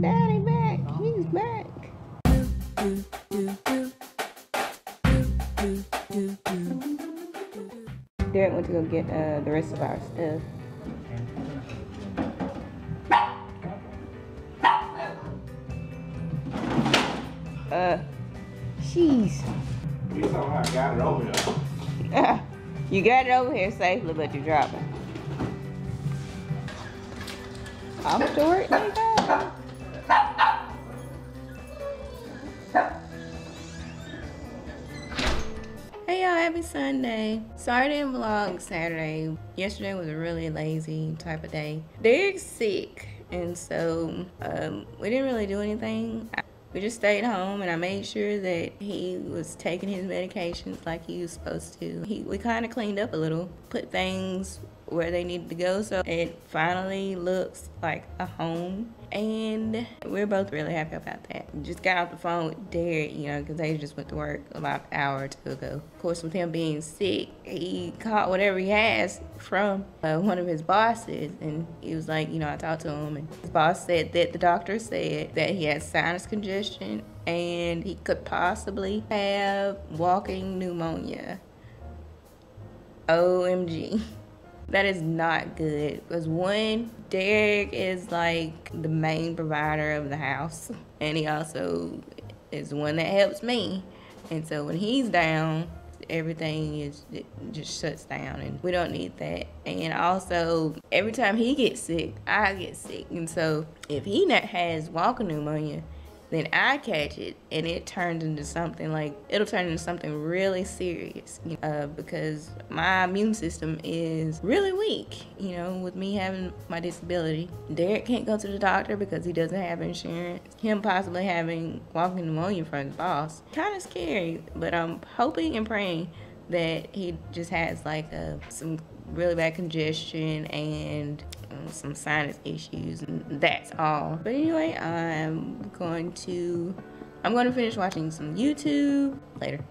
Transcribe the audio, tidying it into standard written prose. Daddy back. He's back. Derrick went to go get the rest of our stuff. Jeez. You somehow got it over here. You got it over here safely, but you dropped it. I'm sure it ain't bad. Hey y'all, happy Sunday. Sorry I didn't vlog Saturday. Yesterday was a really lazy type of day. Derrick's sick, and so we didn't really do anything. We just stayed home, and I made sure that he was taking his medications like he was supposed to. We kind of cleaned up a little, put things where they needed to go, so it finally looks like a home. And we're both really happy about that. Just got off the phone with Derrick, you know, because they just went to work about an hour or two ago. Of course, with him being sick, he caught whatever he has from one of his bosses. And he was like, you know, I talked to him, and his boss said that the doctor said that he had sinus congestion and he could possibly have walking pneumonia. OMG. That is not good, because one, Derrick is like the main provider of the house, and he also is the one that helps me. And so when he's down, everything is just shuts down, and we don't need that. And also, every time he gets sick, I get sick. And so if he has walking pneumonia, then I catch it, and it turns into something like, it'll turn into something really serious, you know, because my immune system is really weak, you know, with me having my disability. Derrick can't go to the doctor because he doesn't have insurance. Him possibly having walking pneumonia from his boss. Kind of scary, but I'm hoping and praying that he just has like some really bad congestion and some sinus issues, and that's all. But anyway, I'm going to finish watching some YouTube later.